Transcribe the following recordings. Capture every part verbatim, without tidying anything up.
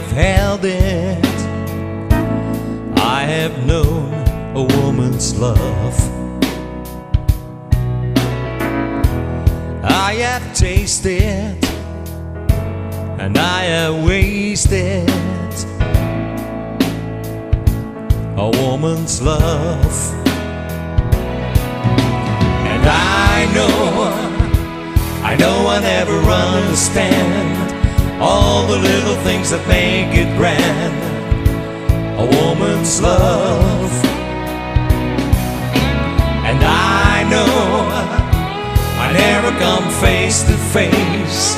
have held it. I have known a woman's love. I have tasted and I have wasted a woman's love. And I know, I know I never understand all the little things that make it grand, a woman's love. And I know I never come face to face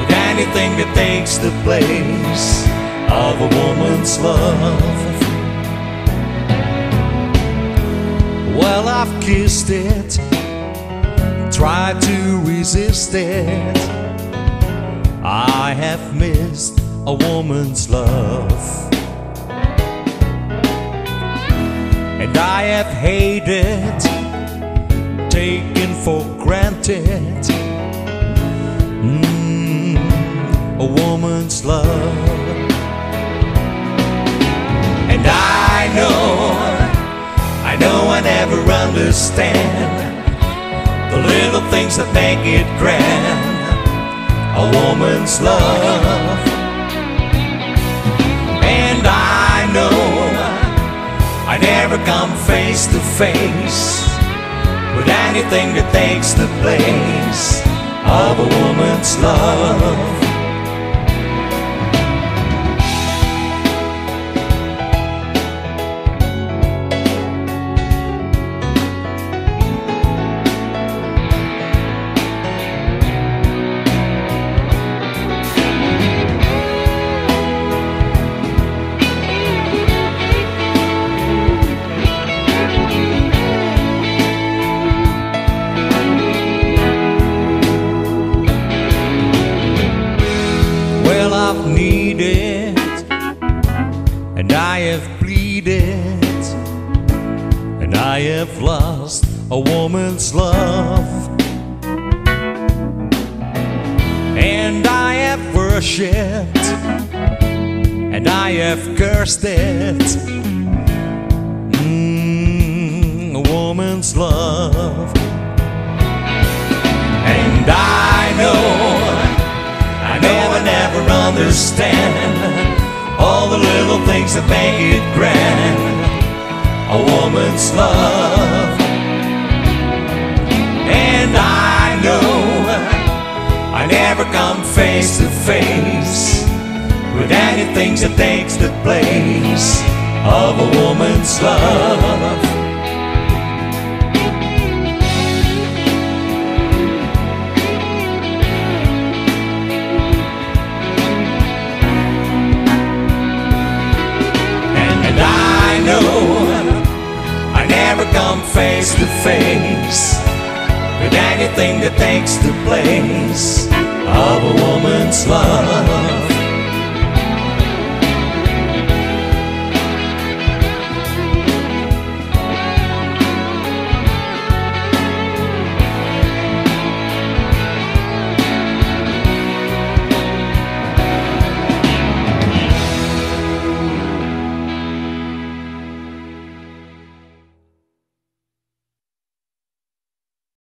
with anything that takes the place of a woman's love. Well, I've kissed it, tried to resist it. I have missed a woman's love. And I have hated, taken for granted, mm, a woman's love. And I know, I know I never understand the little things that make it grand, a woman's love. And I know I never come face to face with anything that takes the place of a woman's love. I've needed and I have pleaded and I have lost a woman's love. And I have worshipped and I have cursed it, mm, a woman's love. And I know, I know I never understand all the little things that make it grand, a woman's love. And I know I never come face to face with anything that takes the place of a woman's love. Face to face with anything that takes the place of a woman's love.